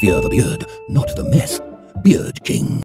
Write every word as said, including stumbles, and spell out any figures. Fear the beard, not the mess. Beard King.